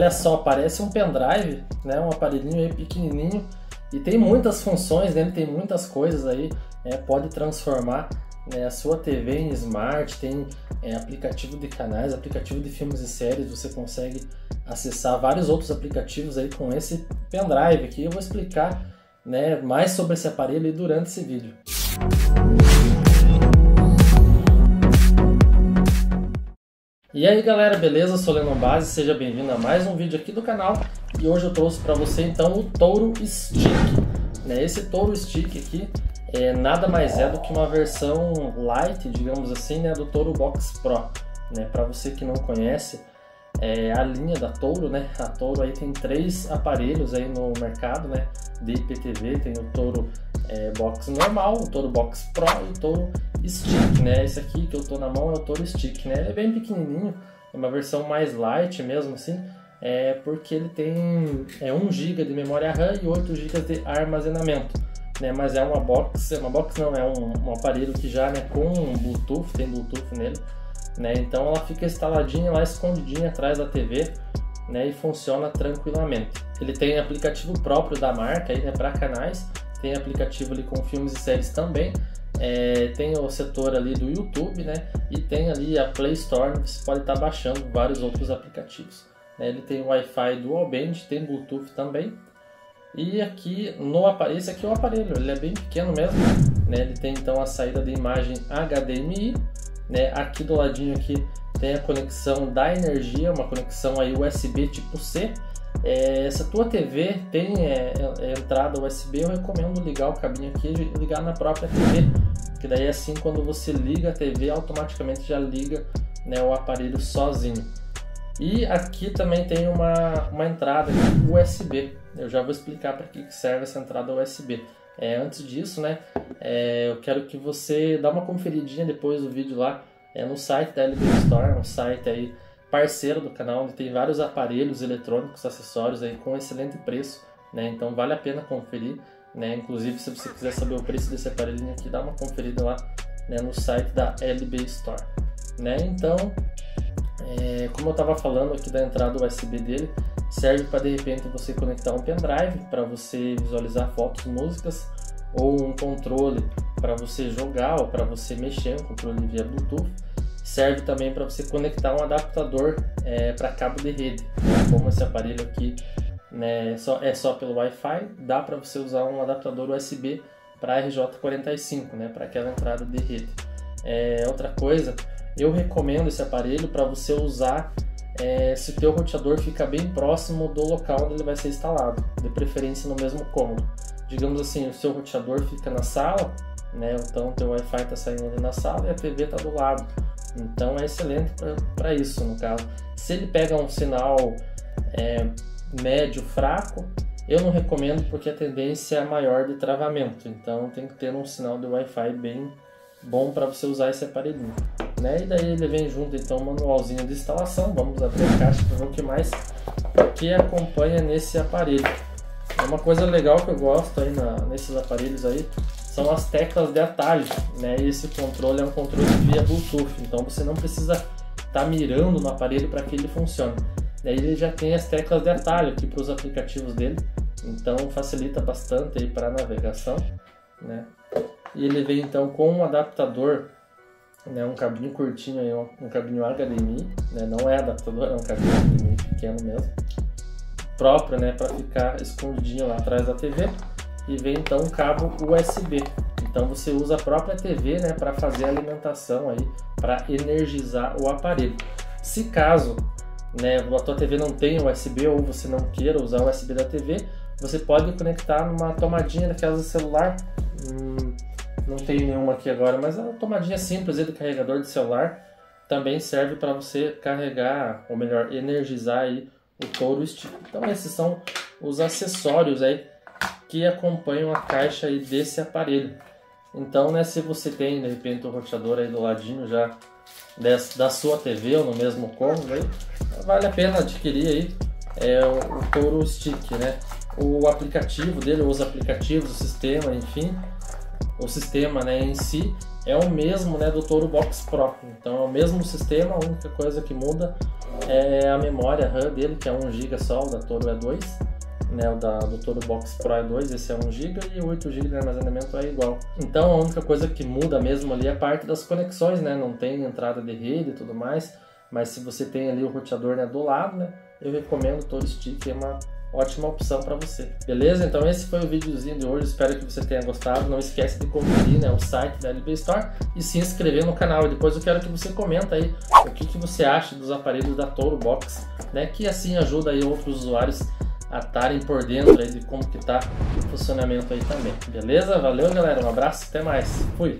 Olha só, parece um pendrive, né? Um aparelhinho aí pequenininho e tem muitas funções dele, tem muitas coisas aí, né? Pode transformar, né, a sua TV em smart, tem aplicativo de canais, aplicativo de filmes e séries, você consegue acessar vários outros aplicativos aí com esse pendrive aqui. Eu vou explicar, né, mais sobre esse aparelho aí durante esse vídeo. E aí galera, beleza? Eu sou Lennon Baze, seja bem-vindo a mais um vídeo aqui do canal. E hoje eu trouxe para você então o Touro Stick, né? Esse Touro Stick aqui nada mais é do que uma versão light, digamos assim, né, do TouroBox Pro, né? Para você que não conhece a linha da Touro, né? A Touro aí tem três aparelhos aí no mercado, né, de IPTV. Tem o TouroBox normal, o TouroBox Pro e o Touro Stick, né? Esse aqui que eu tô na mão é o Touro Stick, né? Ele é bem pequenininho, é uma versão mais light mesmo assim, porque ele tem 1 GB de memória RAM e 8 GB de armazenamento, né? Mas é uma box, não, é um aparelho que já, né, com Bluetooth, tem Bluetooth nele, né? Então ela fica instaladinha lá, escondidinha atrás da TV, né? E funciona tranquilamente. Ele tem aplicativo próprio da marca aí, né, para canais, tem aplicativo ali com filmes e séries também. Tem o setor ali do YouTube, né? E tem ali a Play Store, você pode estar baixando vários outros aplicativos, né? Ele tem Wi-Fi Dual Band, tem Bluetooth também. E aqui no aparelho, esse aqui é o aparelho, ele é bem pequeno mesmo, né? Ele tem então a saída de imagem HDMI, né? Aqui do ladinho aqui tem a conexão da energia, uma conexão aí USB tipo C. Se a tua TV tem entrada USB, eu recomendo ligar o cabinho aqui e ligar na própria TV, que daí assim quando você liga a TV automaticamente já liga, né, o aparelho sozinho. E aqui também tem uma entrada USB, eu já vou explicar para que serve essa entrada USB. Antes disso, né, eu quero que você dá uma conferidinha depois do vídeo lá no site da LB Store, um site aí parceiro do canal, onde tem vários aparelhos eletrônicos, acessórios aí com excelente preço, né? Então vale a pena conferir, né? Inclusive se você quiser saber o preço desse aparelhinho aqui, dá uma conferida lá, né, no site da LB Store, né? Então, como eu estava falando aqui da entrada USB dele, serve para de repente você conectar um pendrive para você visualizar fotos, músicas, ou um controle para você jogar ou para você mexer, um controle via Bluetooth. Serve também para você conectar um adaptador para cabo de rede, né? Como esse aparelho aqui, né, só pelo Wi-Fi, dá para você usar um adaptador USB para RJ45, né, para aquela entrada de rede. Outra coisa, eu recomendo esse aparelho para você usar se o teu roteador fica bem próximo do local onde ele vai ser instalado, de preferência no mesmo cômodo. Digamos assim, o seu roteador fica na sala, né, então o teu Wi-Fi está saindo ali na sala e a TV está do lado. Então é excelente para isso, no caso. Se ele pega um sinal médio, fraco, eu não recomendo porque a tendência é maior de travamento. Então tem que ter um sinal de Wi-Fi bem bom para você usar esse aparelhinho, né? E daí ele vem junto então um manualzinho de instalação. Vamos abrir a caixa para ver o que mais que acompanha nesse aparelho. Uma coisa legal que eu gosto aí nesses aparelhos aí são as teclas de atalho, né? Esse controle é um controle via Bluetooth, então você não precisa estar mirando no aparelho para que ele funcione. Daí ele já tem as teclas de atalho aqui para os aplicativos dele, então facilita bastante aí para navegação, né? E ele vem então com um adaptador, né? Um cabinho curtinho aí, um cabinho HDMI, né? Não é adaptador, é um cabinho HDMI pequeno mesmo, próprio, né, para ficar escondidinho lá atrás da TV. E vem então um cabo USB, então você usa a própria TV, né, para fazer a alimentação aí, para energizar o aparelho. Se caso, né, a tua TV não tem USB ou você não queira usar o USB da TV, você pode conectar numa tomadinha daquelas de celular. Não tenho nenhuma aqui agora, mas é uma tomadinha simples aí do carregador de celular, também serve para você carregar, ou melhor, energizar aí o Touro Stick. Então esses são os acessórios aí que acompanham a caixa aí desse aparelho. Então, né, se você tem de repente o roteador aí do ladinho já da sua TV ou no mesmo cômodo aí, vale a pena adquirir aí o Touro Stick, né? O aplicativo dele, os aplicativos, o sistema, enfim, o sistema, né, em si é o mesmo, né, do TouroBox Pro. Então é o mesmo sistema, a única coisa que muda é a memória RAM dele, que é 1 GB só, o da Touro é 2, né, o do TouroBox Pro é 2, esse é 1 GB e 8 GB de armazenamento é igual. Então a única coisa que muda mesmo ali é a parte das conexões, né, não tem entrada de rede e tudo mais, mas se você tem ali o roteador, né, do lado, né, eu recomendo o TouroStick, é uma ótima opção para você. Beleza? Então esse foi o videozinho de hoje, espero que você tenha gostado. Não esquece de conferir, né, o site da LB Store e se inscrever no canal. E depois eu quero que você comenta aí o que você acha dos aparelhos da TouroBox, né, que assim ajuda aí outros usuários a estarem por dentro aí de como que tá o funcionamento aí também. Beleza? Valeu, galera, um abraço, até mais, fui!